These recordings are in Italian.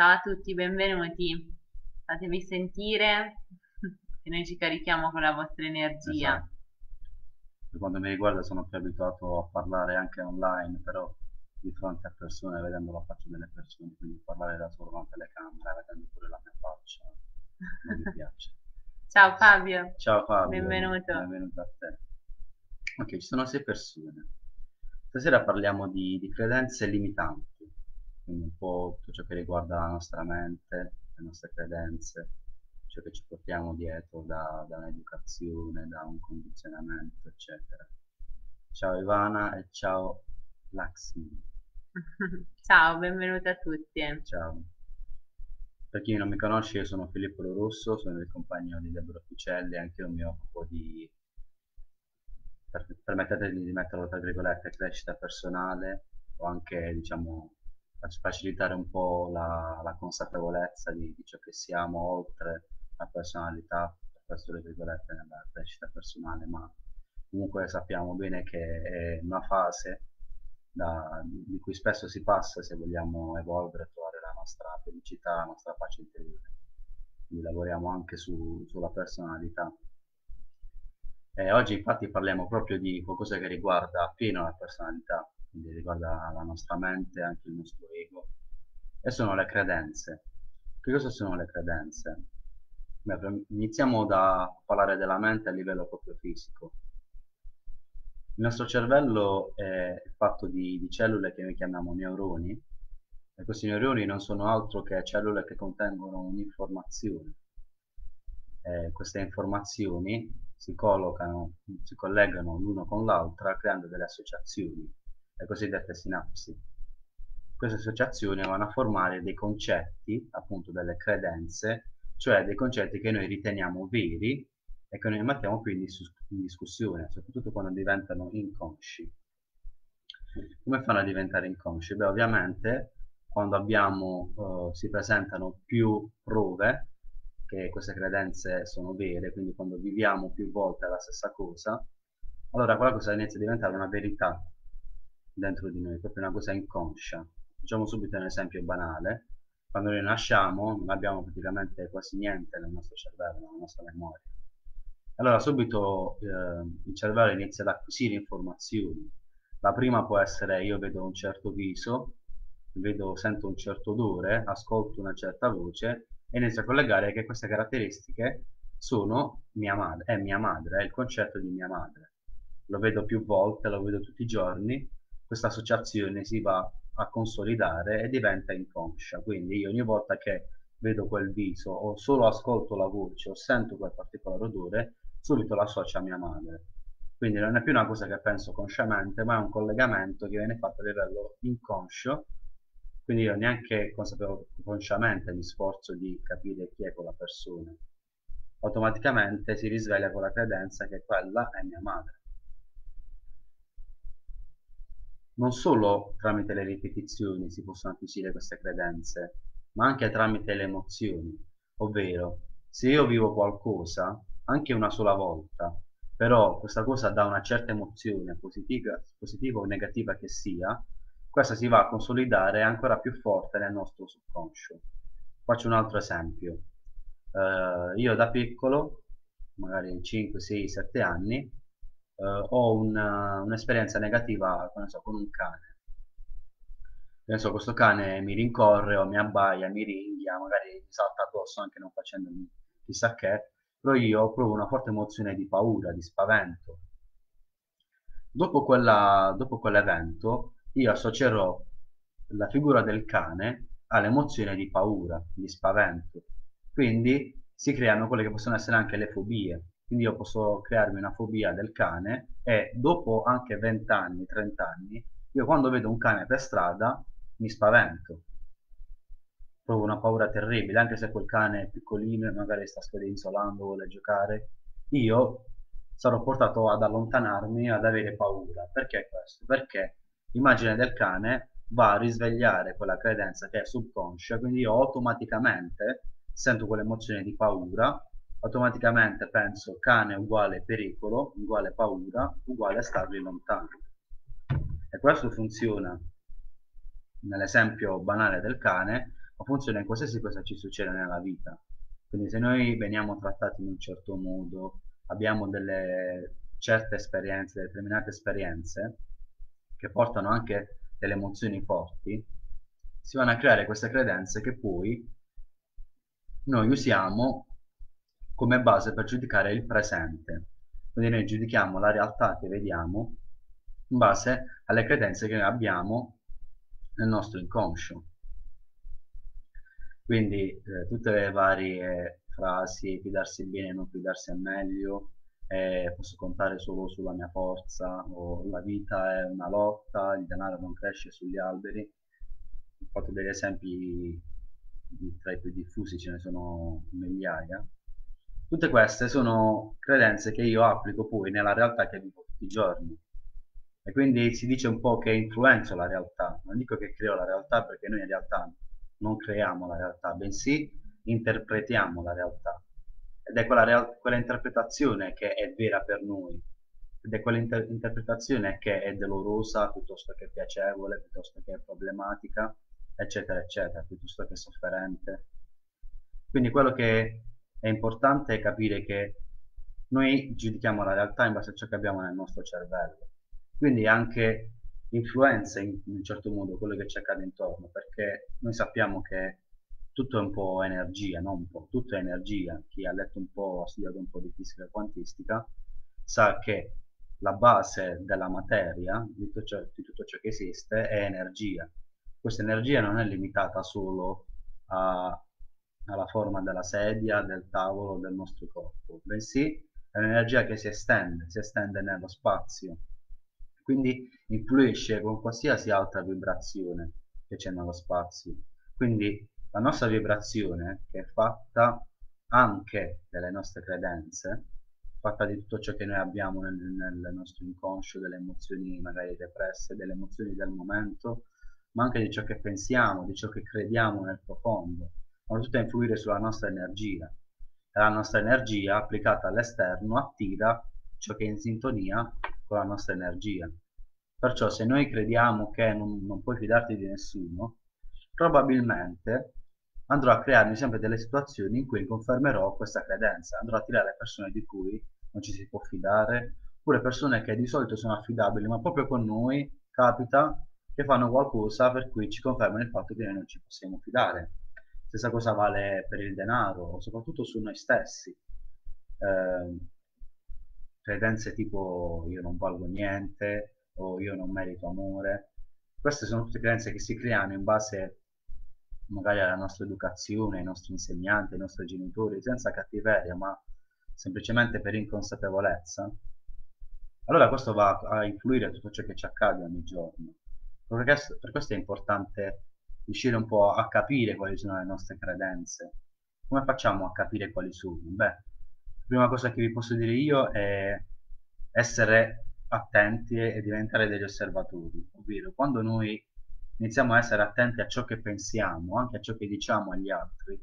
Ciao a tutti, benvenuti. Fatevi sentire e noi ci carichiamo con la vostra energia. Esatto. Per quanto mi riguarda sono più abituato a parlare anche online, però di fronte a persone, vedendo la faccia delle persone, quindi parlare da solo davanti alla telecamera, vedendo pure la mia faccia, non mi piace. Ciao Fabio. Ciao Fabio. Benvenuto. Benvenuto a te. Ok, ci sono 6 persone. Stasera parliamo di credenze limitanti, quindi un po' tutto ciò che riguarda la nostra mente, le nostre credenze, ciò che ci portiamo dietro da un'educazione, da un condizionamento, eccetera. Ciao Ivana e ciao Laxmi. Ciao, benvenuta a tutti. Ciao. Per chi non mi conosce, io sono Filippo Lorusso, sono il compagno di Deborah Oppicelli, anche io mi occupo di, permettetemi di metterlo tra virgolette, crescita personale, o anche, diciamo, facilitare un po' la consapevolezza di ciò che siamo oltre la personalità, per questo le virgolette nella crescita personale, ma comunque sappiamo bene che è una fase di cui spesso si passa se vogliamo evolvere e trovare la nostra felicità, la nostra pace interiore. Quindi lavoriamo anche sulla personalità. E oggi infatti parliamo proprio di qualcosa che riguarda appieno la personalità, quindi riguarda la nostra mente, anche il nostro ego. E sono le credenze. Che cosa sono le credenze? Beh, iniziamo da parlare della mente a livello proprio fisico. Il nostro cervello è fatto di cellule che noi chiamiamo neuroni, e questi neuroni non sono altro che cellule che contengono un'informazione. Queste informazioni si collegano l'uno con l'altra creando delle associazioni, le cosiddette sinapsi. Queste associazioni vanno a formare dei concetti, appunto delle credenze, cioè dei concetti che noi riteniamo veri e che noi mettiamo quindi in discussione, soprattutto quando diventano inconsci. Come fanno a diventare inconsci? Beh, ovviamente quando si presentano più prove che queste credenze sono vere, quindi quando viviamo più volte la stessa cosa, allora quella cosa inizia a diventare una verità dentro di noi, proprio una cosa inconscia. Facciamo subito un esempio banale: quando noi nasciamo non abbiamo praticamente quasi niente nel nostro cervello, nella nostra memoria. Allora subito il cervello inizia ad acquisire informazioni. La prima può essere: io vedo un certo viso, sento un certo odore, ascolto una certa voce, e inizio a collegare che queste caratteristiche sono mia madre, è il concetto di mia madre. Lo vedo più volte, lo vedo tutti i giorni, questa associazione si va a consolidare e diventa inconscia. Quindi io ogni volta che vedo quel viso, o solo ascolto la voce, o sento quel particolare odore, subito lo associo a mia madre. Quindi non è più una cosa che penso consciamente, ma è un collegamento che viene fatto a livello inconscio. Quindi io neanche consciamente mi sforzo di capire chi è quella persona. Automaticamente si risveglia con la credenza che quella è mia madre. Non solo tramite le ripetizioni si possono acquisire queste credenze, ma anche tramite le emozioni, ovvero se io vivo qualcosa, anche una sola volta, però questa cosa dà una certa emozione, positiva o negativa che sia, questa si va a consolidare ancora più forte nel nostro subconscio. Faccio un altro esempio. Io da piccolo, magari 5, 6, 7 anni, ho un'esperienza negativa, non so, con un cane. Penso questo cane mi rincorre o mi abbaia, mi ringhia, magari mi salta addosso anche non facendo chissà che, però io provo una forte emozione di paura, di spavento. Dopo quell'evento io associerò la figura del cane all'emozione di paura, di spavento. Quindi si creano quelle che possono essere anche le fobie. Quindi io posso crearmi una fobia del cane e dopo anche 20 anni, 30 anni, io quando vedo un cane per strada mi spavento, provo una paura terribile, anche se quel cane è piccolino e magari sta scodinzolando, vuole giocare, io sarò portato ad allontanarmi, ad avere paura. Perché questo? Perché l'immagine del cane va a risvegliare quella credenza che è subconscia, quindi io automaticamente sento quell'emozione di paura, automaticamente penso cane uguale pericolo, uguale paura, uguale starli lontano. E questo funziona nell'esempio banale del cane, ma funziona in qualsiasi cosa ci succede nella vita. Quindi se noi veniamo trattati in un certo modo, abbiamo delle certe esperienze, determinate esperienze che portano anche delle emozioni forti, si vanno a creare queste credenze che poi noi usiamo come base per giudicare il presente. Quindi noi giudichiamo la realtà che vediamo in base alle credenze che noi abbiamo nel nostro inconscio. Quindi tutte le varie frasi, fidarsi bene, non fidarsi è meglio, posso contare solo sulla mia forza, o la vita è una lotta, il denaro non cresce sugli alberi. Ho fatto degli esempi tra i più diffusi, ce ne sono migliaia. Tutte queste sono credenze che io applico poi nella realtà che vivo tutti i giorni, e quindi si dice un po' che influenzo la realtà. Non dico che creo la realtà, perché noi in realtà non creiamo la realtà, bensì interpretiamo la realtà, ed è quella interpretazione che è vera per noi, ed è quella interpretazione che è dolorosa piuttosto che piacevole, piuttosto che problematica, eccetera eccetera, piuttosto che sofferente. Quindi quello che è importante è capire che noi giudichiamo la realtà in base a ciò che abbiamo nel nostro cervello, quindi anche influenza in un certo modo quello che ci accade intorno, perché noi sappiamo che tutto è un po' energia, non un po', tutto è energia. Chi ha letto un po', ha studiato un po' di fisica quantistica, sa che la base della materia, di tutto ciò che esiste, è energia. Questa energia non è limitata solo alla forma della sedia, del tavolo, del nostro corpo, bensì è un'energia che si estende nello spazio, quindi influisce con qualsiasi altra vibrazione che c'è nello spazio. Quindi la nostra vibrazione, che è fatta anche delle nostre credenze, fatta di tutto ciò che noi abbiamo nel nostro inconscio, delle emozioni magari represse, delle emozioni del momento, ma anche di ciò che pensiamo, di ciò che crediamo nel profondo, vanno tutte a influire sulla nostra energia, e la nostra energia applicata all'esterno attira ciò che è in sintonia con la nostra energia. Perciò se noi crediamo che non puoi fidarti di nessuno, probabilmente andrò a crearmi sempre delle situazioni in cui confermerò questa credenza, andrò a tirare persone di cui non ci si può fidare, oppure persone che di solito sono affidabili, ma proprio con noi capita che fanno qualcosa per cui ci confermano il fatto che noi non ci possiamo fidare. Stessa cosa vale per il denaro, soprattutto su noi stessi. Credenze tipo io non valgo niente, o io non merito amore. Queste sono tutte credenze che si creano in base magari alla nostra educazione, ai nostri insegnanti, ai nostri genitori, senza cattiveria, ma semplicemente per inconsapevolezza. Allora questo va a influire a tutto ciò che ci accade ogni giorno. Per questo è importante riuscire un po' a capire quali sono le nostre credenze. Come facciamo a capire quali sono? Beh, la prima cosa che vi posso dire io è essere attenti e diventare degli osservatori, ovvero quando noi iniziamo a essere attenti a ciò che pensiamo, anche a ciò che diciamo agli altri,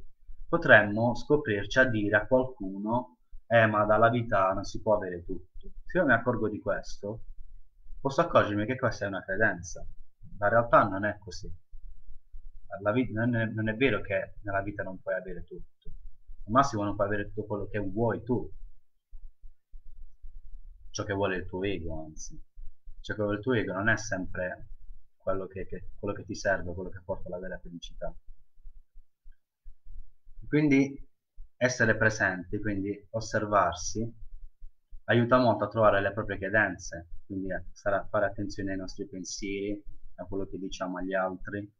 potremmo scoprirci a dire a qualcuno ma dalla vita non si può avere tutto. Se io mi accorgo di questo, posso accorgermi che questa è una credenza. La realtà non è così. Non è vero che nella vita non puoi avere tutto, al massimo non puoi avere tutto quello che vuoi tu, ciò che vuole il tuo ego, anzi ciò che vuole il tuo ego non è sempre quello che ti serve, quello che porta alla vera felicità. Quindi essere presenti, quindi osservarsi, aiuta molto a trovare le proprie credenze, quindi sarà fare attenzione ai nostri pensieri, a quello che diciamo agli altri.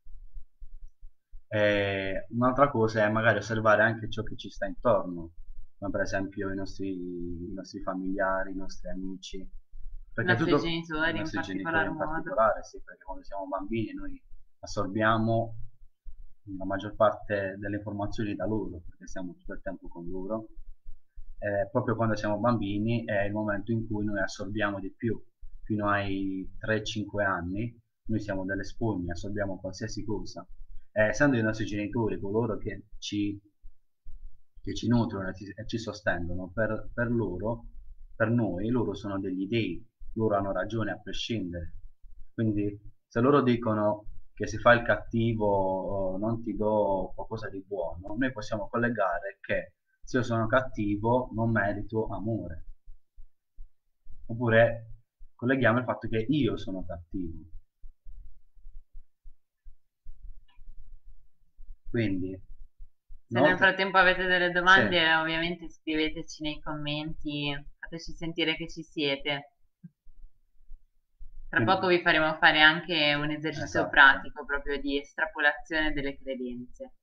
Un'altra cosa è magari osservare anche ciò che ci sta intorno, come per esempio i nostri familiari, i nostri amici, perché i nostri genitori in particolare sì, perché quando siamo bambini noi assorbiamo la maggior parte delle informazioni da loro, perché siamo tutto il tempo con loro. Proprio quando siamo bambini è il momento in cui noi assorbiamo di più. Fino ai 3-5 anni noi siamo delle spugne, assorbiamo qualsiasi cosa. Essendo i nostri genitori coloro che ci nutrono e ci sostengono, per noi, loro sono degli dei, loro hanno ragione a prescindere. Quindi se loro dicono che si fa il cattivo, non ti do qualcosa di buono, noi possiamo collegare che se io sono cattivo non merito amore. Oppure colleghiamo il fatto che io sono cattivo. Quindi... se nel frattempo avete delle domande, sì, ovviamente scriveteci nei commenti, fateci sentire che ci siete. Tra poco vi faremo fare anche un esercizio, esatto, pratico proprio di estrapolazione delle credenze.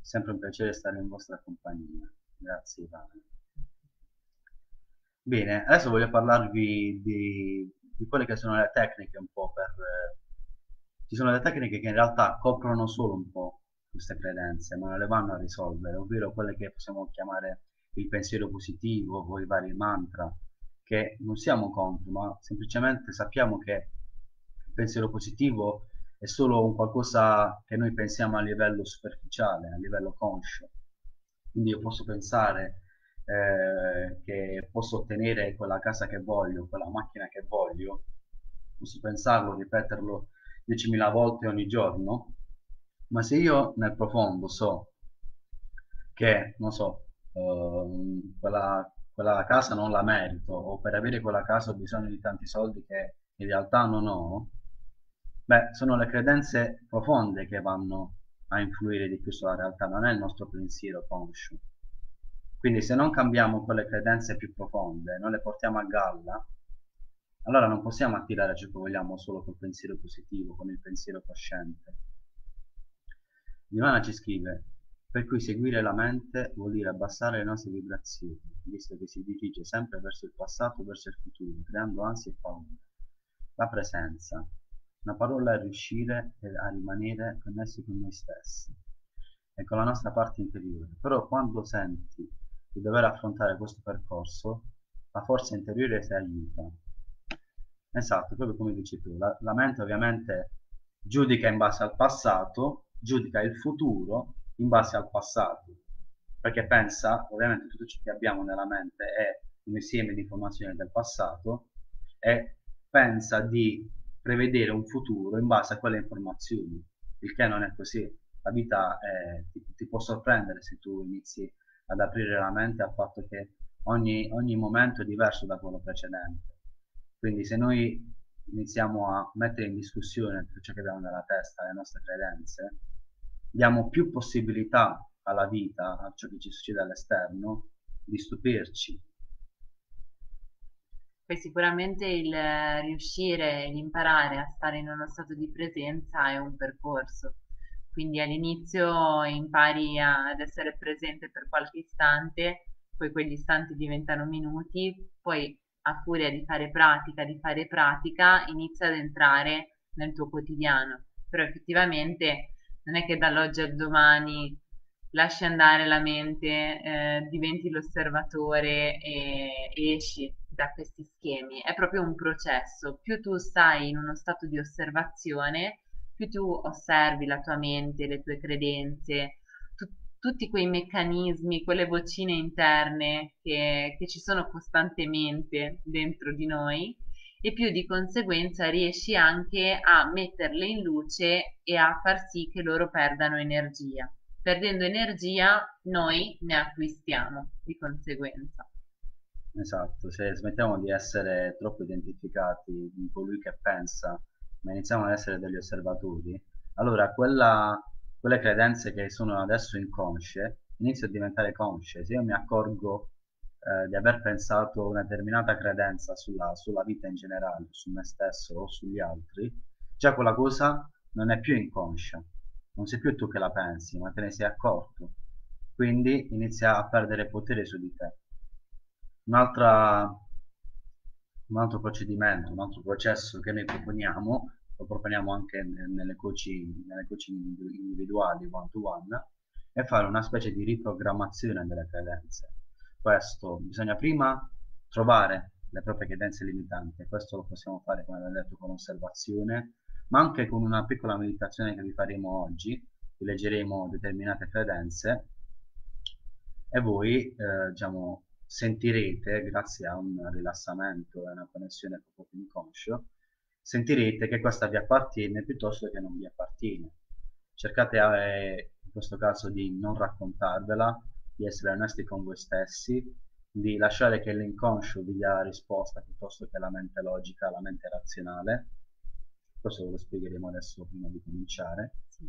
Sempre un piacere stare in vostra compagnia. Grazie Ivana. Bene, adesso voglio parlarvi di quelle che sono le tecniche un po' per... Ci sono delle tecniche che in realtà coprono solo un po' queste credenze, ma non le vanno a risolvere, ovvero quelle che possiamo chiamare il pensiero positivo o i vari mantra, che non siamo contro, ma semplicemente sappiamo che il pensiero positivo è solo un qualcosa che noi pensiamo a livello superficiale, a livello conscio. Quindi io posso pensare che posso ottenere quella casa che voglio, quella macchina che voglio, posso pensarlo, ripeterlo 10.000 volte ogni giorno, ma se io nel profondo so che, non so, quella casa non la merito, o per avere quella casa ho bisogno di tanti soldi che in realtà non ho, beh, sono le credenze profonde che vanno a influire di più sulla realtà, non è il nostro pensiero conscio. Quindi se non cambiamo quelle credenze più profonde, non le portiamo a galla, allora non possiamo attirare ciò che vogliamo solo col pensiero positivo, con il pensiero cosciente. Ivana ci scrive: per cui seguire la mente vuol dire abbassare le nostre vibrazioni, visto che si dirige sempre verso il passato, verso il futuro, creando ansia e paura. La presenza. Una parola è riuscire a rimanere connessi con noi stessi e con la nostra parte interiore. Però quando senti di dover affrontare questo percorso, la forza interiore ti aiuta. Esatto, proprio come dici tu, la mente ovviamente giudica in base al passato, giudica il futuro in base al passato, perché pensa, ovviamente tutto ciò che abbiamo nella mente è un insieme di informazioni del passato e pensa di prevedere un futuro in base a quelle informazioni, il che non è così. La vita ti può sorprendere se tu inizi ad aprire la mente al fatto che ogni momento è diverso da quello precedente. Quindi se noi iniziamo a mettere in discussione tutto ciò che abbiamo nella testa, le nostre credenze, diamo più possibilità alla vita, a ciò che ci succede all'esterno, di stupirci. Poi sicuramente il riuscire, l'imparare a stare in uno stato di presenza è un percorso, quindi all'inizio impari ad essere presente per qualche istante, poi quegli istanti diventano minuti, poi a furia di fare pratica, inizia ad entrare nel tuo quotidiano, però effettivamente... non è che dall'oggi al domani lasci andare la mente, diventi l'osservatore e esci da questi schemi. È proprio un processo. Più tu stai in uno stato di osservazione, più tu osservi la tua mente, le tue credenze, tutti quei meccanismi, quelle vocine interne che ci sono costantemente dentro di noi, e più di conseguenza riesci anche a metterle in luce e a far sì che loro perdano energia. Perdendo energia noi ne acquistiamo di conseguenza. Esatto, se smettiamo di essere troppo identificati in colui che pensa, ma iniziamo ad essere degli osservatori, allora quelle credenze che sono adesso inconsce iniziano a diventare consce. Se io mi accorgo di aver pensato una determinata credenza sulla vita in generale, su me stesso o sugli altri, già quella cosa non è più inconscia, non sei più tu che la pensi, ma te ne sei accorto, quindi inizia a perdere potere su di te. Un altro procedimento, un altro processo che noi proponiamo, lo proponiamo anche nelle coaching individuali, one to one, è fare una specie di riprogrammazione delle credenze. Questo bisogna prima trovare le proprie credenze limitanti, questo lo possiamo fare, come abbiamo detto, con osservazione, ma anche con una piccola meditazione che vi faremo oggi. Vi leggeremo determinate credenze e voi diciamo, sentirete, grazie a un rilassamento e una connessione proprio inconscio, sentirete che questa vi appartiene piuttosto che non vi appartiene. Cercate in questo caso di non raccontarvela, di essere onesti con voi stessi, di lasciare che l'inconscio vi dia la risposta piuttosto che la mente logica, la mente razionale. Questo ve lo spiegheremo adesso prima di cominciare. Sì.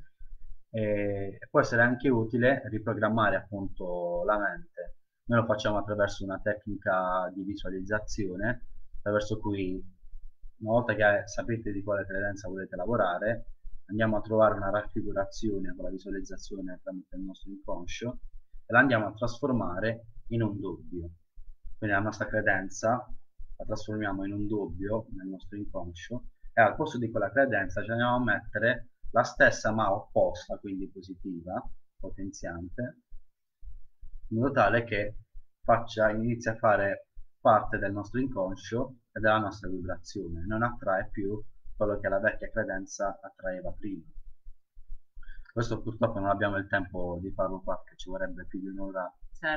E può essere anche utile riprogrammare appunto la mente. Noi lo facciamo attraverso una tecnica di visualizzazione, attraverso cui, una volta che sapete di quale credenza volete lavorare, andiamo a trovare una raffigurazione con la visualizzazione tramite il nostro inconscio e la andiamo a trasformare in un dubbio. Quindi la nostra credenza la trasformiamo in un dubbio nel nostro inconscio e al posto di quella credenza ci andiamo a mettere la stessa ma opposta, quindi positiva, potenziante, in modo tale che inizia a fare parte del nostro inconscio e della nostra vibrazione, non attrae più quello che la vecchia credenza attraeva prima. Questo purtroppo non abbiamo il tempo di farlo qua, perché ci vorrebbe più di un'ora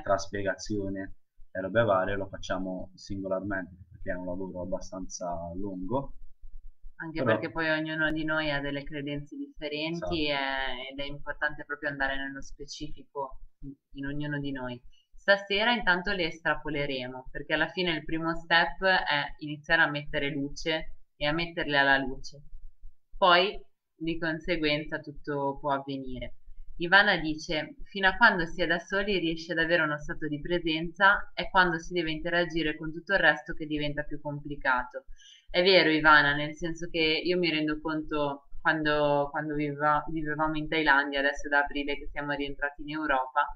tra spiegazione e robe varie. Lo facciamo singolarmente perché è un lavoro abbastanza lungo. Anche però, perché poi ognuno di noi ha delle credenze differenti, esatto, ed è importante proprio andare nello specifico in ognuno di noi. Stasera intanto le estrapoleremo, perché alla fine il primo step è iniziare a mettere luce e a metterle alla luce. Poi di conseguenza tutto può avvenire. Ivana dice: fino a quando si è da soli e riesce ad avere uno stato di presenza, è quando si deve interagire con tutto il resto che diventa più complicato. È vero Ivana, nel senso che io mi rendo conto quando vivevamo in Thailandia, adesso da aprile che siamo rientrati in Europa,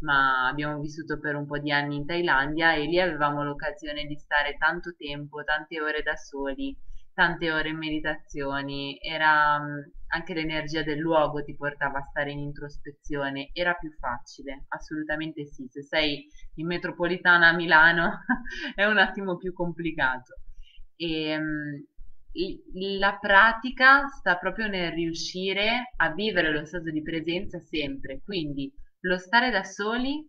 ma abbiamo vissuto per un po' di anni in Thailandia e lì avevamo l'occasione di stare tanto tempo, tante ore da soli, tante ore in meditazioni. Era anche l'energia del luogo ti portava a stare in introspezione, era più facile, assolutamente sì. Se sei in metropolitana a Milano è un attimo più complicato. E la pratica sta proprio nel riuscire a vivere lo stato di presenza sempre, quindi lo stare da soli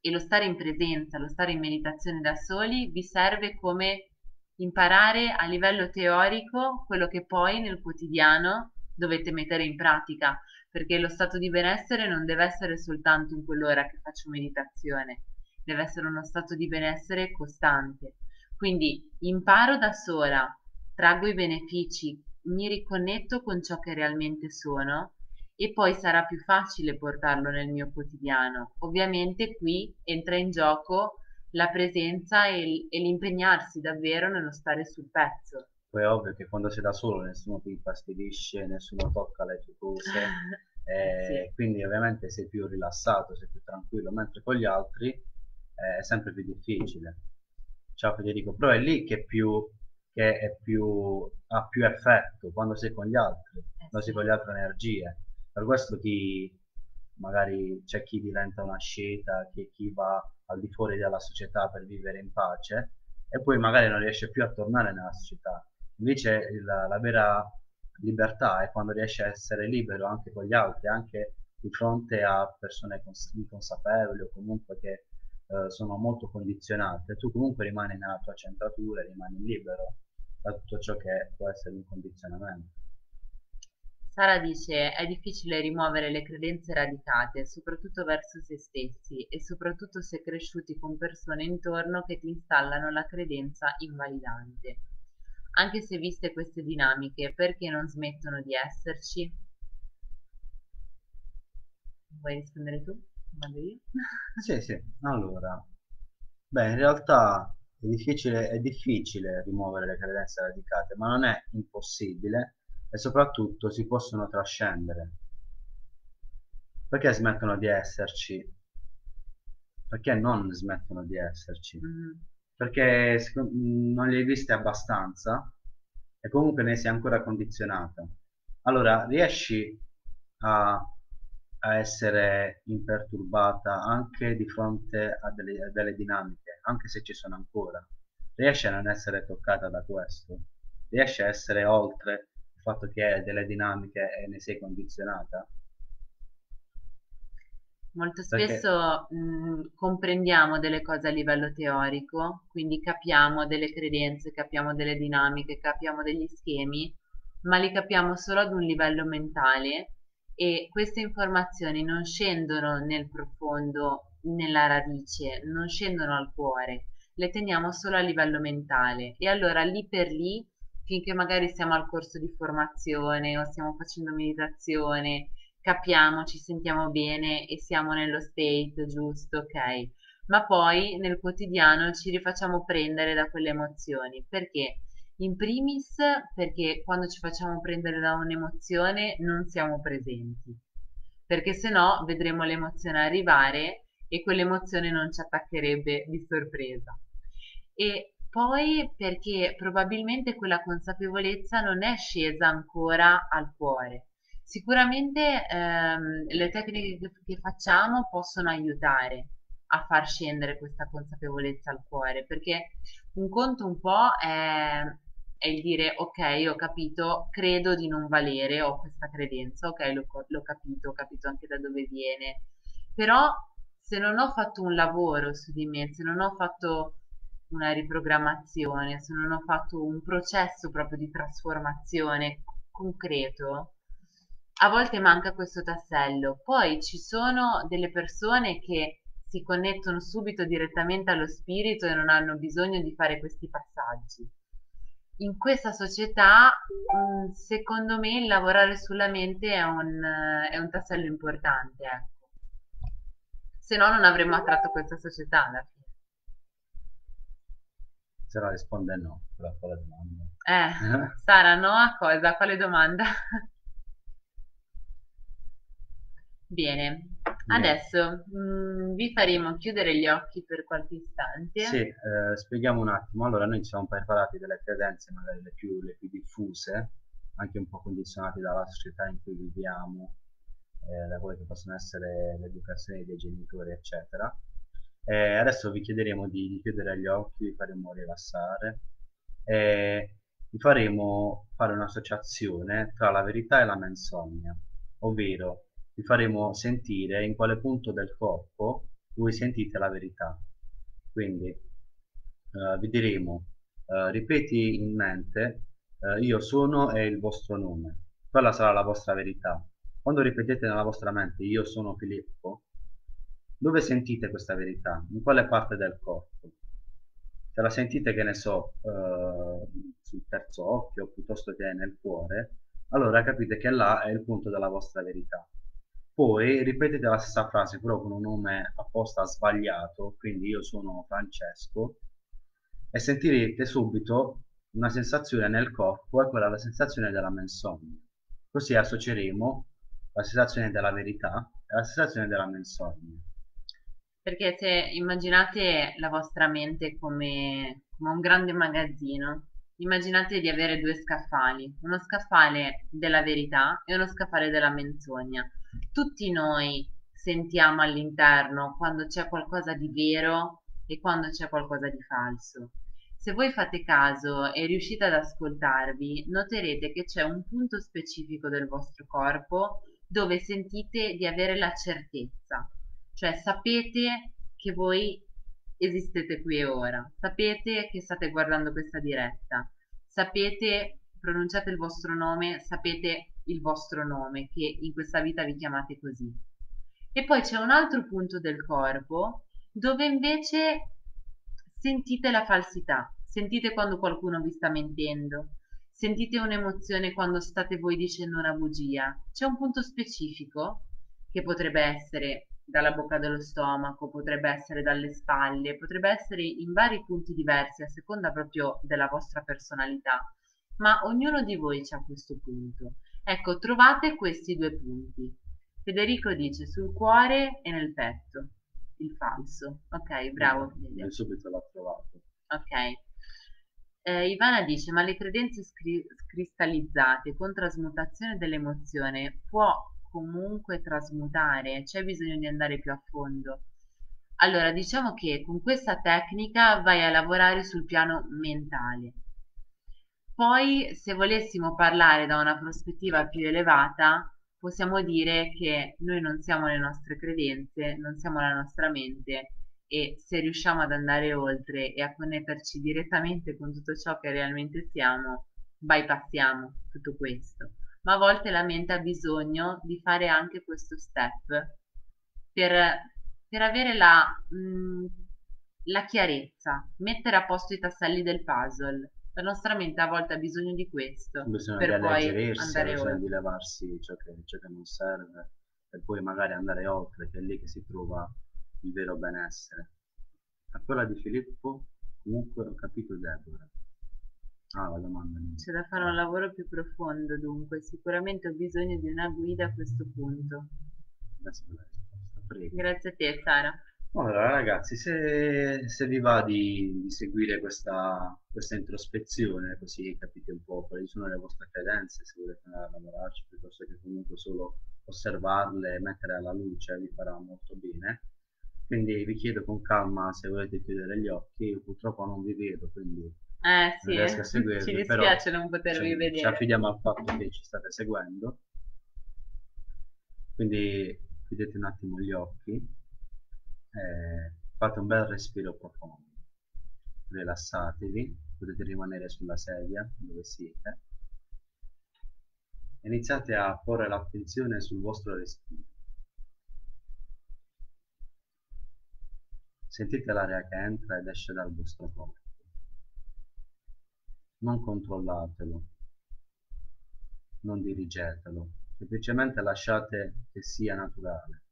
e lo stare in presenza, lo stare in meditazione da soli vi serve come imparare a livello teorico quello che poi nel quotidiano dovete mettere in pratica, perché lo stato di benessere non deve essere soltanto in quell'ora che faccio meditazione, deve essere uno stato di benessere costante. Quindi imparo da sola, traggo i benefici, mi riconnetto con ciò che realmente sono e poi sarà più facile portarlo nel mio quotidiano. Ovviamente qui entra in gioco la presenza e l'impegnarsi davvero nello stare sul pezzo. Poi è ovvio che quando sei da solo nessuno ti infastidisce, nessuno tocca le tue cose, sì, quindi ovviamente sei più rilassato, sei più tranquillo, mentre con gli altri è sempre più difficile. Ciao Federico, però è lì che ha più effetto, quando sei con gli altri, quando sei con le altre energie. Per questo magari c'è chi diventa una asceta, chi va al di fuori della società per vivere in pace e poi magari non riesce più a tornare nella società. Invece la vera libertà è quando riesce a essere libero anche con gli altri, anche di fronte a persone inconsapevoli o comunque che sono molto condizionate. Tu comunque rimani nella tua centratura, rimani libero da tutto ciò che può essere un condizionamento. Sara dice: è difficile rimuovere le credenze radicate, soprattutto verso se stessi e soprattutto se cresciuti con persone intorno che ti installano la credenza invalidante. Anche se viste queste dinamiche, perché non smettono di esserci? Vuoi rispondere tu? Vado io? Sì. Allora, beh, in realtà è difficile rimuovere le credenze radicate, ma non è impossibile. E soprattutto si possono trascendere. Perché smettono di esserci? Perché non smettono di esserci? Perché non le hai viste abbastanza e comunque ne sei ancora condizionata. Allora riesci a essere imperturbata anche di fronte a delle dinamiche, anche se ci sono ancora. Riesci a non essere toccata da questo, riesci a essere oltre fatto che hai delle dinamiche e ne sei condizionata? Molto spesso comprendiamo delle cose a livello teorico, quindi capiamo delle credenze, capiamo delle dinamiche, capiamo degli schemi, ma li capiamo solo ad un livello mentale e queste informazioni non scendono nel profondo, nella radice, non scendono al cuore, le teniamo solo a livello mentale e allora lì per lì, finché magari siamo al corso di formazione o stiamo facendo meditazione, capiamo, ci sentiamo bene e siamo nello state giusto, ok, ma poi nel quotidiano ci rifacciamo prendere da quelle emozioni, perché? In primis perché quando ci facciamo prendere da un'emozione non siamo presenti, perché se no vedremo l'emozione arrivare e quell'emozione non ci attaccherebbe di sorpresa. E poi perché probabilmente quella consapevolezza non è scesa ancora al cuore. Sicuramente le tecniche che facciamo possono aiutare a far scendere questa consapevolezza al cuore, perché un conto un po' è il dire ok, ho capito, credo di non valere, ho questa credenza, ok, l'ho capito, ho capito anche da dove viene, però se non ho fatto un lavoro su di me, se non ho fatto una riprogrammazione, se non ho fatto un processo proprio di trasformazione concreto, a volte manca questo tassello. Poi ci sono delle persone che si connettono subito direttamente allo spirito e non hanno bisogno di fare questi passaggi. In questa società, secondo me, il lavorare sulla mente è un tassello importante, ecco. Se no non avremmo attratto questa società alla fine. Se la risponde no, però quale domanda? Sara, no a cosa? Quale domanda? Bene, adesso vi faremo chiudere gli occhi per qualche istante. Sì, spieghiamo un attimo. Allora, noi ci siamo preparati delle credenze magari le più diffuse, anche un po' condizionate dalla società in cui viviamo, da quelle che possono essere l'educazione dei genitori, eccetera. Adesso vi chiederemo di chiudere gli occhi, vi faremo rilassare, vi faremo fare un'associazione tra la verità e la menzogna, ovvero vi faremo sentire in quale punto del corpo voi sentite la verità. Quindi vi diremo, ripeti in mente, io sono e il vostro nome, quella sarà la vostra verità. Quando ripetete nella vostra mente, io sono Filippo, dove sentite questa verità? In quale parte del corpo? Se la sentite, che ne so, sul terzo occhio, piuttosto che nel cuore, allora capite che là è il punto della vostra verità. Poi ripetete la stessa frase però con un nome apposta sbagliato, quindi io sono Francesco, e sentirete subito una sensazione nel corpo, è quella la sensazione della menzogna. Così associeremo la sensazione della verità e la sensazione della menzogna. Perché se immaginate la vostra mente come un grande magazzino, immaginate di avere due scaffali, uno scaffale della verità e uno scaffale della menzogna. Tutti noi sentiamo all'interno quando c'è qualcosa di vero e quando c'è qualcosa di falso. Se voi fate caso e riuscite ad ascoltarvi, noterete che c'è un punto specifico del vostro corpo dove sentite di avere la certezza, cioè sapete che voi esistete qui e ora, sapete che state guardando questa diretta, sapete, pronunciate il vostro nome, sapete il vostro nome, che in questa vita vi chiamate così. E poi c'è un altro punto del corpo dove invece sentite la falsità, sentite quando qualcuno vi sta mentendo, sentite un'emozione quando state voi dicendo una bugia. C'è un punto specifico che potrebbe essere dalla bocca dello stomaco, potrebbe essere dalle spalle, potrebbe essere in vari punti diversi a seconda proprio della vostra personalità, ma ognuno di voi c'ha questo punto. Ecco, trovate questi due punti. Federico dice sul cuore e nel petto, il falso. Ok, bravo Federico. Io subito l'ho trovato. Ok. Ivana dice, ma le credenze cristallizzate con trasmutazione dell'emozione può comunque trasmutare? C'è bisogno di andare più a fondo? Allora, diciamo che con questa tecnica vai a lavorare sul piano mentale. Poi, se volessimo parlare da una prospettiva più elevata, possiamo dire che noi non siamo le nostre credenze, non siamo la nostra mente, e se riusciamo ad andare oltre e a connetterci direttamente con tutto ciò che realmente siamo, bypassiamo tutto questo. Ma a volte la mente ha bisogno di fare anche questo step per avere la chiarezza, mettere a posto i tasselli del puzzle. La nostra mente a volte ha bisogno di questo, bisogna per poi andare oltre, di lavarsi ciò che non serve, per poi magari andare oltre, che è lì che si trova il vero benessere. La parola di Filippo, comunque ho capito, Deborah. Ah, la domanda. C'è da fare un lavoro più profondo, dunque sicuramente ho bisogno di una guida a questo punto. Adesso la risposta, prego. Grazie a te, Sara. Allora ragazzi, se vi va di seguire questa introspezione, così capite un po' quali sono le vostre credenze, se volete lavorarci, piuttosto che comunque solo osservarle e mettere alla luce, vi farà molto bene. Quindi vi chiedo con calma se volete chiudere gli occhi. Io purtroppo non vi vedo, quindi sì, non riesco a seguirvi, ci dispiace non potervi vedere. Ci affidiamo al fatto che ci state seguendo. Quindi chiudete un attimo gli occhi. Fate un bel respiro profondo, rilassatevi, potete rimanere sulla sedia dove siete, iniziate a porre l'attenzione sul vostro respiro, sentite l'aria che entra ed esce dal vostro corpo, non controllatelo, non dirigetelo, semplicemente lasciate che sia naturale.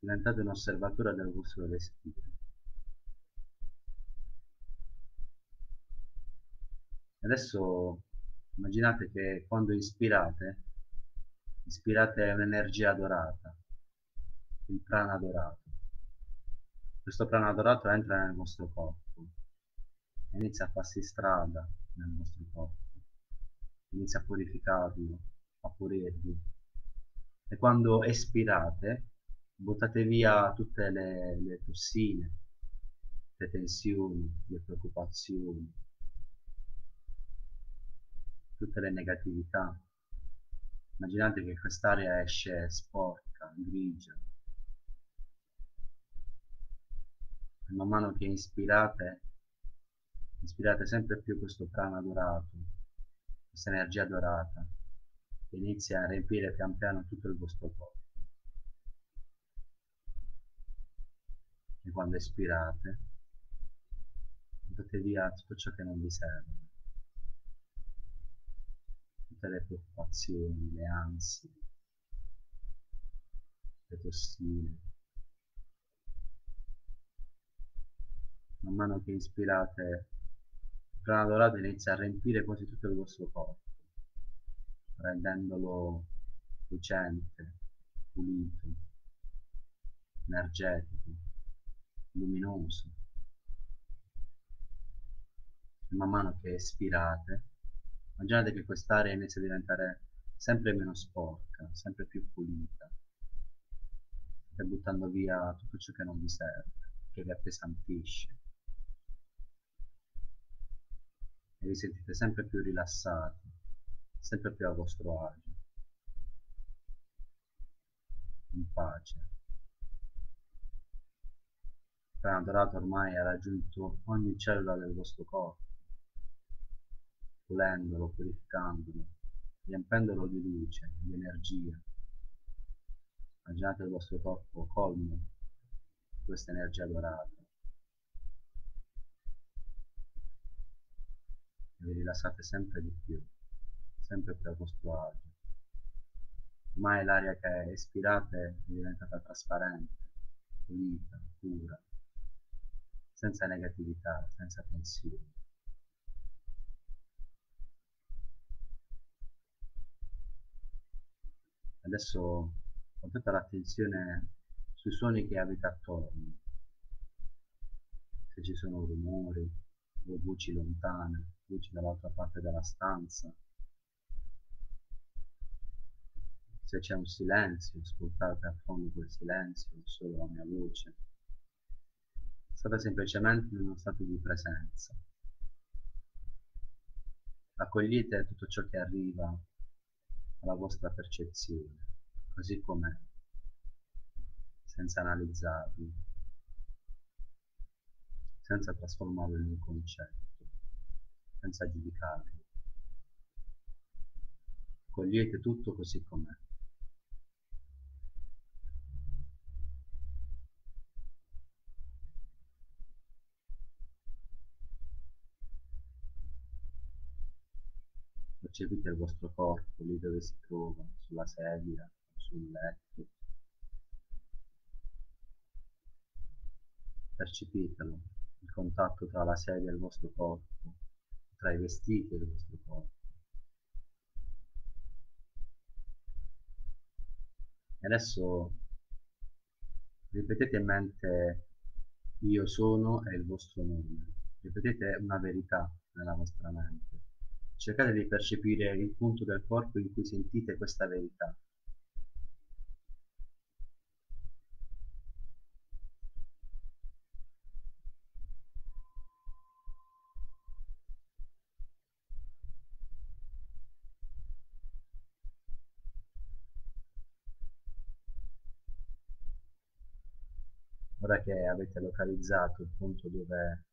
Diventate un osservatore del vostro respiro. Adesso immaginate che quando ispirate un'energia dorata, il prana dorato. Questo prana dorato entra nel vostro corpo, inizia a farsi strada nel vostro corpo, inizia a purificarlo, a pulirvi. E quando espirate, buttate via tutte le tossine, le tensioni, le preoccupazioni, tutte le negatività. Immaginate che quest'area esce sporca, grigia. E man mano che inspirate sempre più questo prana dorato, questa energia dorata, che inizia a riempire pian piano tutto il vostro corpo. E quando espirate, buttate via tutto ciò che non vi serve, tutte le preoccupazioni, le ansie, le tossine. Man mano che inspirate, il prana dorato inizia a riempire quasi tutto il vostro corpo, rendendolo lucente, pulito, energetico, luminoso. E man mano che espirate, immaginate che quest'area inizia a diventare sempre meno sporca, sempre più pulita, e buttando via tutto ciò che non vi serve, che vi appesantisce, e vi sentite sempre più rilassati, sempre più a vostro agio, in pace. Il prana dorato ormai ha raggiunto ogni cellula del vostro corpo, pulendolo, purificandolo, riempendolo di luce, di energia. Immaginate il vostro corpo colmo di questa energia dorata. E vi rilassate sempre di più, sempre più a vostro agio. Ormai l'aria che espirate è diventata trasparente, pulita, pura, senza negatività, senza tensione. Adesso portate l'attenzione sui suoni che avete attorno, se ci sono rumori o voci lontane, voci dall'altra parte della stanza, se c'è un silenzio, ascoltate a fondo quel silenzio, solo la mia voce. State semplicemente in uno stato di presenza. Accogliete tutto ciò che arriva alla vostra percezione, così com'è, senza analizzarlo, senza trasformarlo in un concetto, senza giudicarlo. Cogliete tutto così com'è. Percepite il vostro corpo lì dove si trova, sulla sedia, sul letto. Percepitelo, il contatto tra la sedia e il vostro corpo, tra i vestiti e il vostro corpo. E adesso ripetete in mente io sono e il vostro nome. Ripetete una verità nella vostra mente. Cercate di percepire il punto del corpo in cui sentite questa verità. Ora che avete localizzato il punto dove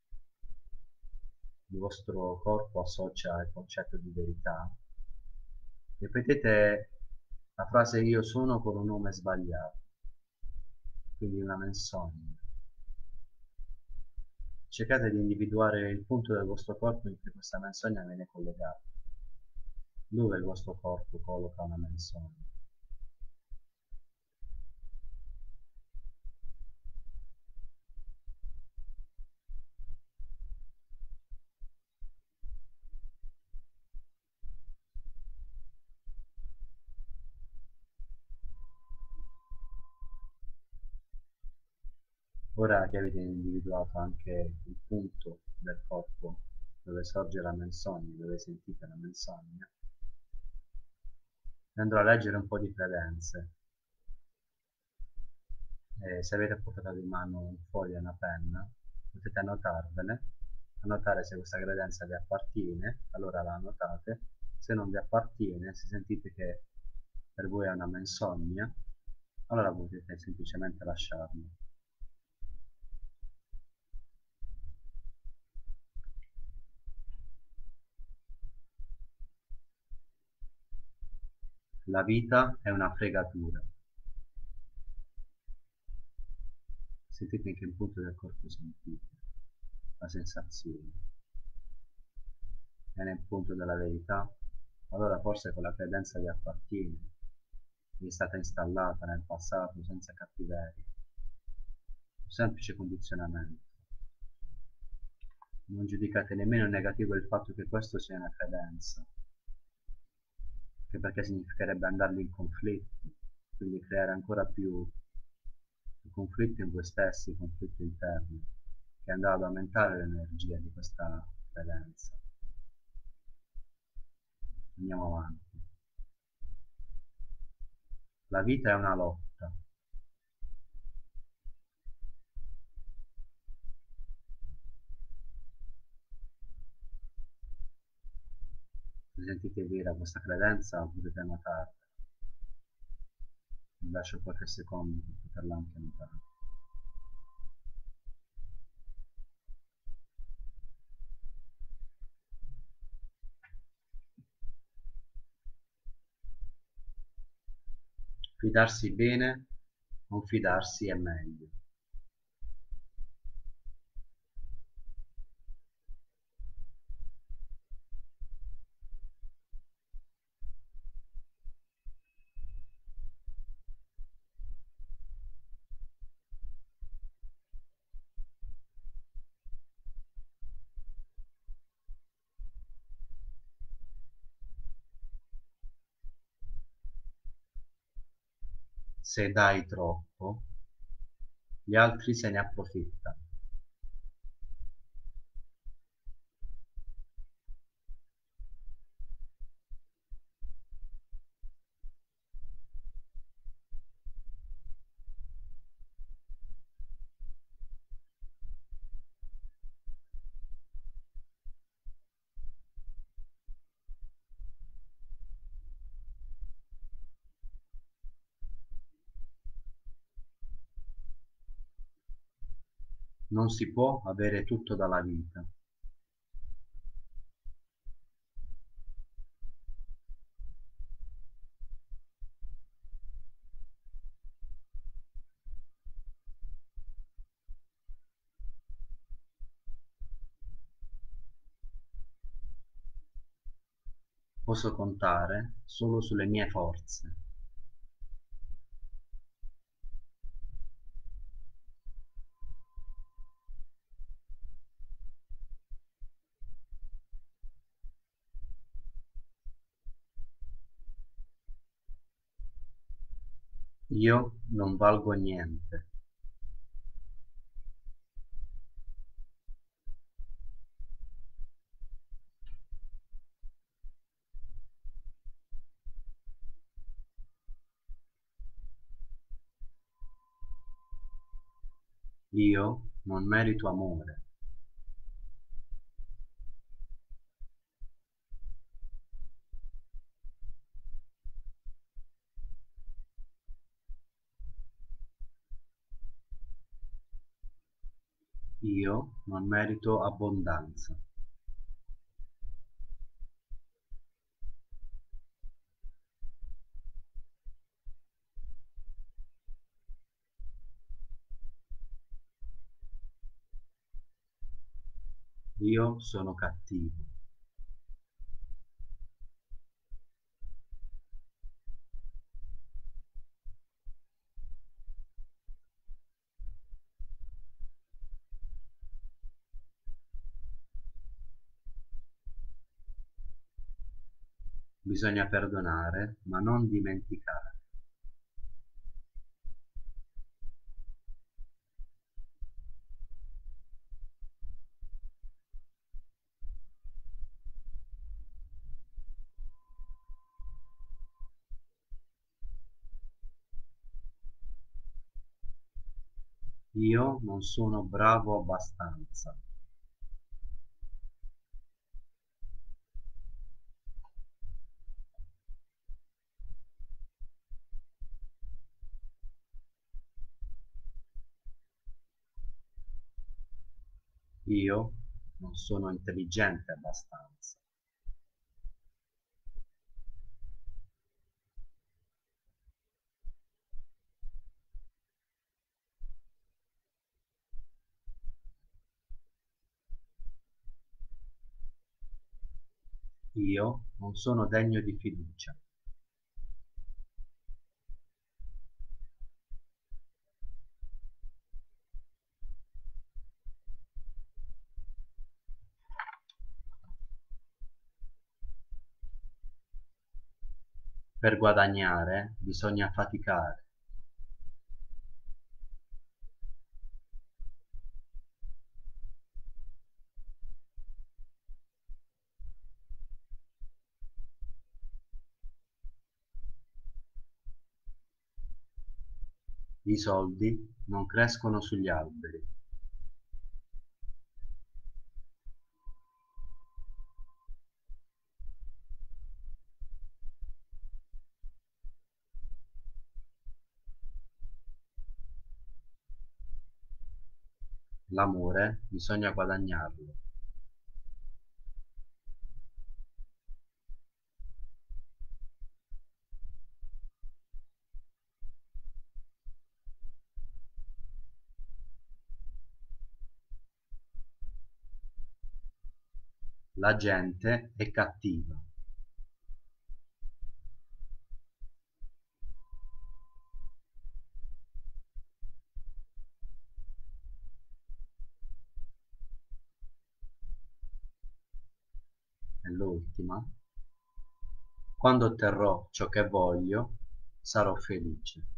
il vostro corpo associa il concetto di verità, ripetete la frase io sono con un nome sbagliato, quindi una menzogna. Cercate di individuare il punto del vostro corpo in cui questa menzogna viene collegata. Dove il vostro corpo colloca una menzogna? Ora che avete individuato anche il punto del corpo dove sorge la menzogna, dove sentite la menzogna, andrò a leggere un po' di credenze. E se avete portato in mano un foglio e una penna, potete annotarvele, annotare se questa credenza vi appartiene, allora la annotate, se non vi appartiene, se sentite che per voi è una menzogna, allora potete semplicemente lasciarla. La vita è una fregatura. Sentite in che punto del corpo sentite la sensazione. È nel punto della verità? Allora forse quella credenza vi appartiene, vi è stata installata nel passato senza cattiveria. Un semplice condizionamento. Non giudicate nemmeno negativo il fatto che questo sia una credenza, che perché significherebbe andarvi in conflitto, quindi creare ancora più conflitto in voi stessi, conflitto interno, che andrà ad aumentare l'energia di questa credenza. Andiamo avanti. La vita è una lotta. Se sentite vera questa credenza, potete notarla. Vi lascio qualche secondo per poterla anche notare. Fidarsi bene, non fidarsi è meglio. Se dai troppo, gli altri se ne approfittano. Non si può avere tutto dalla vita. Posso contare solo sulle mie forze. Io non valgo niente. Io non merito amore. Io non merito abbondanza. Io sono cattivo. Bisogna perdonare, ma non dimenticare. Io non sono bravo abbastanza. Io non sono intelligente abbastanza. Io non sono degno di fiducia. Per guadagnare bisogna faticare. I soldi non crescono sugli alberi. L'amore bisogna guadagnarlo. La gente è cattiva. E l'ultima. Quando otterrò ciò che voglio, sarò felice.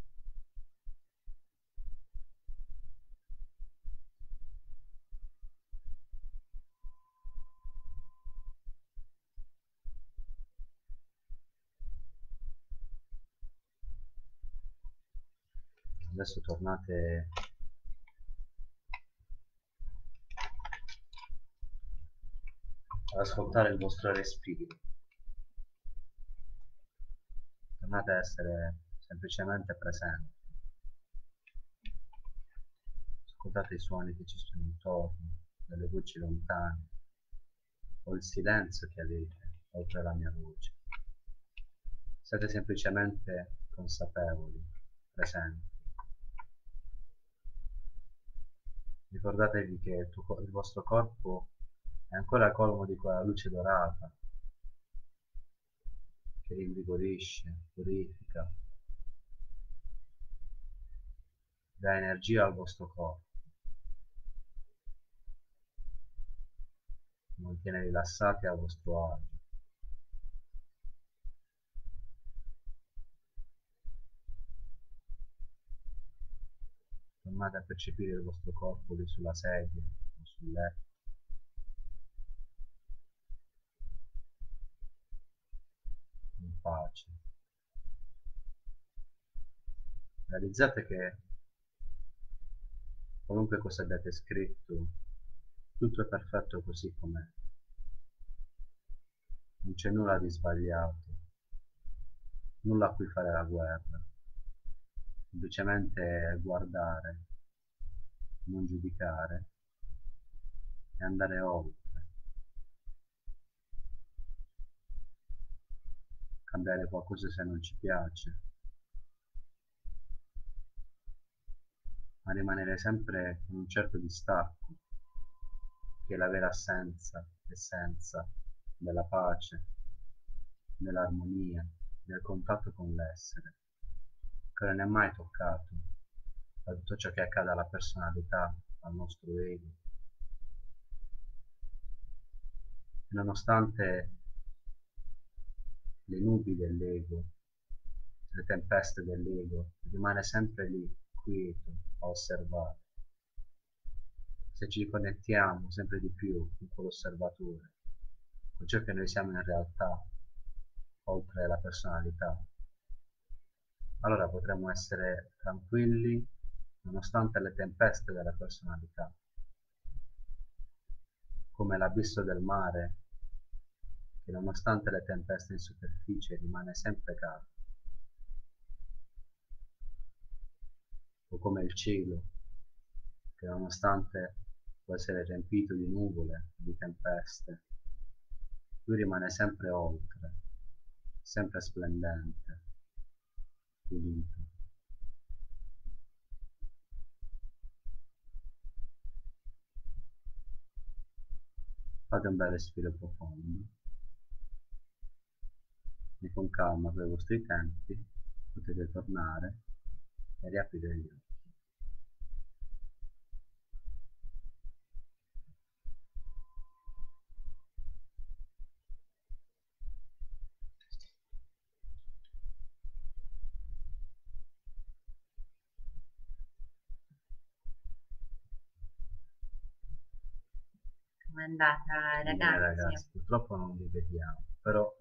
Adesso tornate ad ascoltare il vostro respiro, tornate a essere semplicemente presenti. ascoltate i suoni che ci sono intorno, le voci lontane, o il silenzio che avete oltre alla mia voce. Siete semplicemente consapevoli, presenti. Ricordatevi che il vostro corpo è ancora colmo di quella luce dorata che rinvigorisce, purifica, dà energia al vostro corpo, mantiene rilassati al vostro agio. Tornate a percepire il vostro corpo lì sulla sedia o sul letto. In pace. Realizzate che qualunque cosa abbiate scritto, tutto è perfetto così com'è. Non c'è nulla di sbagliato, nulla a cui fare la guerra. Semplicemente guardare, non giudicare e andare oltre. Cambiare qualcosa se non ci piace, ma rimanere sempre con un certo distacco, che è la vera essenza della pace, dell'armonia, del contatto con l'essere, che non è mai toccato da tutto ciò che accade alla personalità, al nostro ego. Nonostante le nubi dell'ego, le tempeste dell'ego, rimane sempre lì, quieto, a osservare. Se ci riconnettiamo sempre di più con quell'osservatore, con ciò che noi siamo in realtà, oltre la personalità, allora potremo essere tranquilli nonostante le tempeste della personalità, come l'abisso del mare che nonostante le tempeste in superficie rimane sempre calmo, o come il cielo che nonostante può essere riempito di nuvole, di tempeste, lui rimane sempre oltre, sempre splendente. Fate un bel respiro profondo e con calma, per i vostri tempi, potete tornare e riaprire gli occhi. È andata, ragazzi, purtroppo non li vediamo, però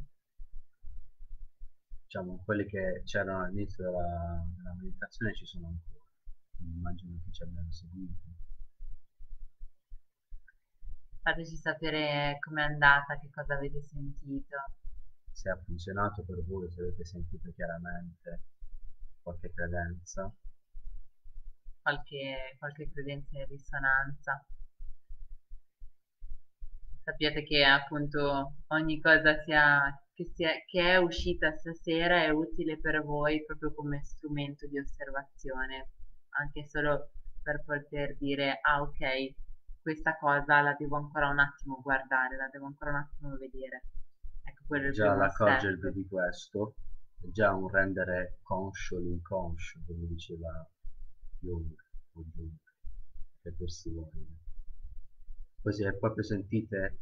diciamo quelli che c'erano all'inizio della meditazione ci sono ancora, immagino che ci abbiano seguito. Fateci sapere com'è andata, che cosa avete sentito, se ha funzionato per voi, se avete sentito chiaramente qualche credenza, qualche credenza in risonanza. Sappiate che appunto ogni cosa che è uscita stasera è utile per voi proprio come strumento di osservazione, anche solo per poter dire ah ok, questa cosa la devo ancora un attimo guardare, la devo ancora un attimo vedere. Ecco, quello è il primo step. Già l'accorgervi di questo è già un rendere conscio l'inconscio, come diceva Jung, o Jung, che questi vogliono. Poi se proprio sentite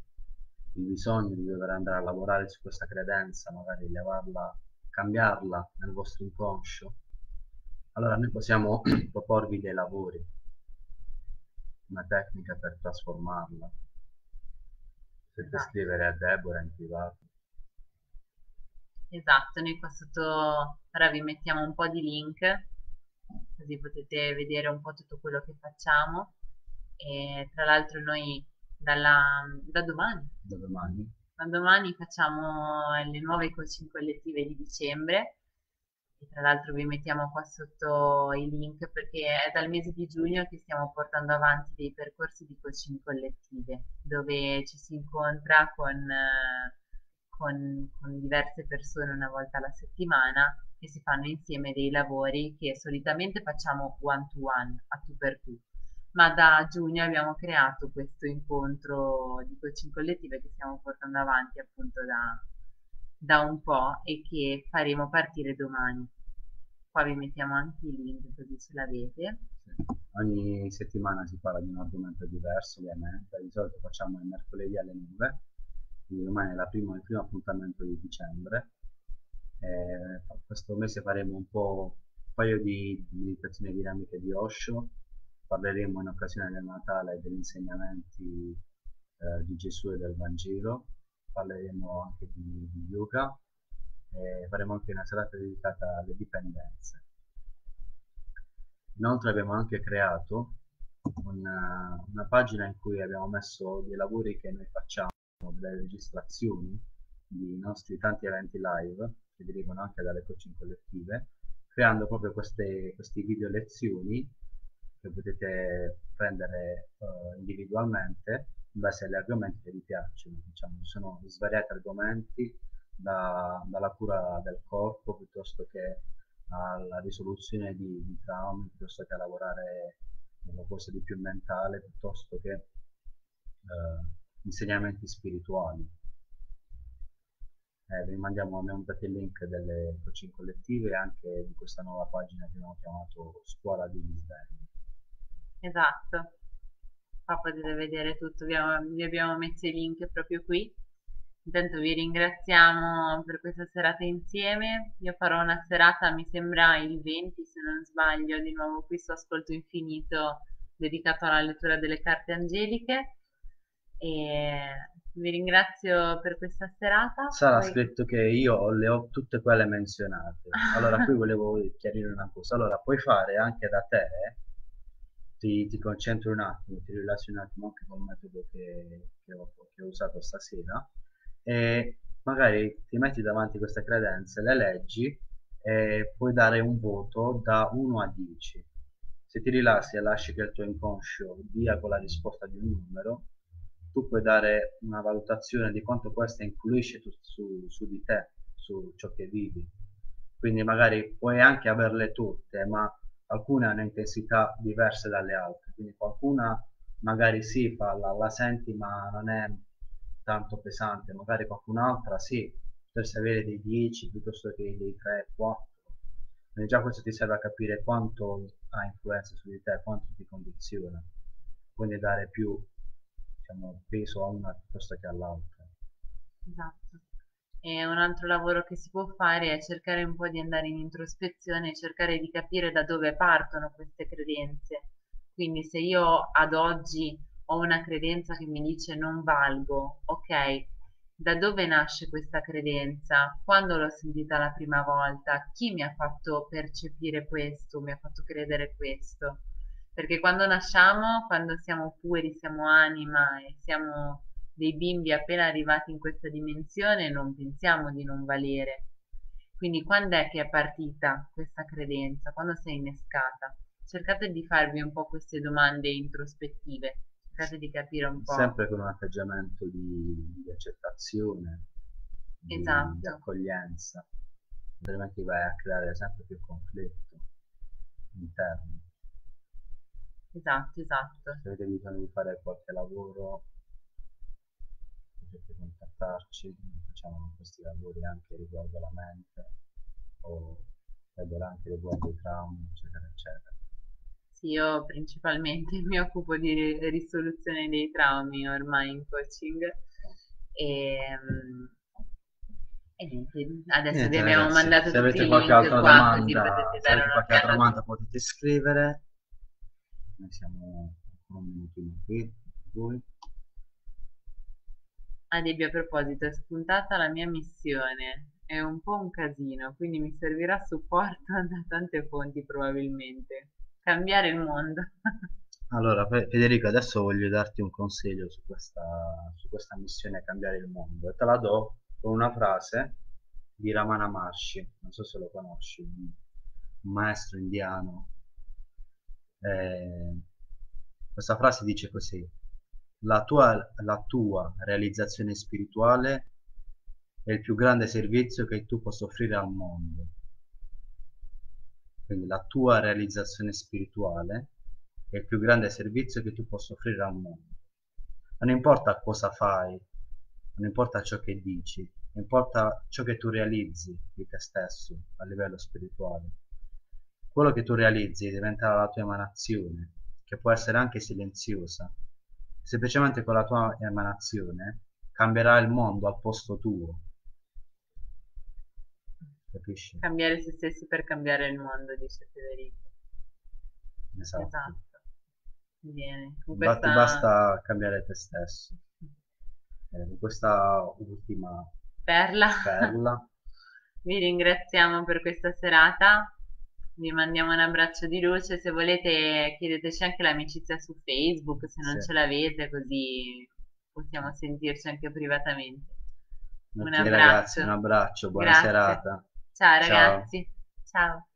il bisogno di dover andare a lavorare su questa credenza, magari levarla, cambiarla nel vostro inconscio, allora noi possiamo proporvi dei lavori, una tecnica per trasformarla. Potete scrivere a Deborah in privato. Esatto, noi qua sotto ora vi mettiamo un po' di link, così potete vedere un po' tutto quello che facciamo. E tra l'altro noi da domani facciamo le nuove coaching collettive di dicembre, e tra l'altro vi mettiamo qua sotto i link, perché è dal mese di giugno che stiamo portando avanti dei percorsi di coaching collettive, dove ci si incontra con diverse persone una volta alla settimana e si fanno insieme dei lavori che solitamente facciamo one to one, a tu per tu, ma da giugno abbiamo creato questo incontro di coaching collettive che stiamo portando avanti appunto da un po' e che faremo partire domani. Qua vi mettiamo anche i link così ce l'avete. Sì. Ogni settimana si parla di un argomento diverso, ovviamente, di solito facciamo il mercoledì alle 9, quindi domani è il primo appuntamento di dicembre. Questo mese faremo un paio di meditazioni dinamiche di Osho, parleremo in occasione del Natale degli insegnamenti di Gesù e del Vangelo, parleremo anche di yoga e faremo anche una serata dedicata alle dipendenze. Inoltre abbiamo anche creato una pagina in cui abbiamo messo dei lavori che noi facciamo, delle registrazioni dei nostri tanti eventi live che derivano anche dalle coaching collettive, creando proprio queste video lezioni che potete prendere individualmente in base agli argomenti che vi piacciono. Diciamo, ci sono svariati argomenti, dalla cura del corpo piuttosto che alla risoluzione di traumi, piuttosto che a lavorare nella cosa di più mentale, piuttosto che insegnamenti spirituali. Vi abbiamo dato il link delle coaching collettive e anche di questa nuova pagina che abbiamo chiamato Scuola di Risveglio. Esatto, qua potete vedere tutto, vi abbiamo messo i link proprio qui. Intanto vi ringraziamo per questa serata insieme. Io farò una serata, mi sembra il 20 se non sbaglio, di nuovo qui su Ascolto Infinito, dedicato alla lettura delle carte angeliche. E vi ringrazio per questa serata. Sarà poi scritto che io le ho tutte quelle menzionate. Allora qui volevo chiarire una cosa. Allora puoi fare anche da te, ti concentri un attimo, ti rilassi un attimo anche con il metodo che ho usato stasera, e magari ti metti davanti queste credenze, le leggi e puoi dare un voto da 1 a 10. Se ti rilassi e lasci che il tuo inconscio dia con la risposta di un numero, tu puoi dare una valutazione di quanto questa influisce su di te, su ciò che vivi. Quindi magari puoi anche averle tutte, ma alcune hanno intensità diverse dalle altre, quindi qualcuna magari sì, la senti ma non è tanto pesante, magari qualcun'altra sì, potresti avere dei 10 piuttosto che dei 3, 4, quindi già questo ti serve a capire quanto ha influenza su di te, quanto ti condiziona, quindi dare più peso a una piuttosto che all'altra. Esatto. E un altro lavoro che si può fare è cercare un po' di andare in introspezione e cercare di capire da dove partono queste credenze. Quindi se io ad oggi ho una credenza che mi dice non valgo, ok, da dove nasce questa credenza? Quando l'ho sentita la prima volta? Chi mi ha fatto percepire questo? Mi ha fatto credere questo? Perché quando nasciamo, quando siamo puri, siamo anima e siamo dei bimbi appena arrivati in questa dimensione, non pensiamo di non valere. Quindi quando è che è partita questa credenza? Quando si è innescata? Cercate di farvi un po' queste domande introspettive, cercate di capire un po'. Sempre con un atteggiamento di accettazione, esatto, di accoglienza, altrimenti vai a creare sempre più conflitto interno. Esatto, esatto. Se avete bisogno di fare qualche lavoro potete contattarci, facciamo questi lavori anche riguardo alla mente o anche riguardo i traumi, eccetera, eccetera. Sì, io principalmente mi occupo di risoluzione dei traumi ormai in coaching e niente, adesso vi abbiamo mandato tutti i link. Se avete qualche altra domanda potete scrivere. Noi siamo ancora un minutino qui per voi. Ad Ebbia, a proposito, è spuntata la mia missione, è un po' un casino, quindi mi servirà supporto da tante fonti probabilmente. Cambiare il mondo. Allora Federico, adesso voglio darti un consiglio su questa missione, cambiare il mondo, e te la do con una frase di Ramana Maharshi, non so se lo conosci, un maestro indiano. Questa frase dice così: la tua realizzazione spirituale è il più grande servizio che tu possa offrire al mondo. Quindi la tua realizzazione spirituale è il più grande servizio che tu possa offrire al mondo. Non importa cosa fai, non importa ciò che dici, importa ciò che tu realizzi di te stesso a livello spirituale. Quello che tu realizzi diventerà la tua emanazione, che può essere anche silenziosa. Semplicemente con la tua emanazione cambierà il mondo al posto tuo. Capisci? Cambiare se stessi per cambiare il mondo, dice Federico. Esatto. Bene. Ti basta cambiare te stesso. Con questa ultima perla. Vi ringraziamo per questa serata, vi mandiamo un abbraccio di luce. Se volete chiedeteci anche l'amicizia su Facebook, se non ce l'avete, così possiamo sentirci anche privatamente. Un abbraccio, buona serata. Ciao ragazzi, ciao.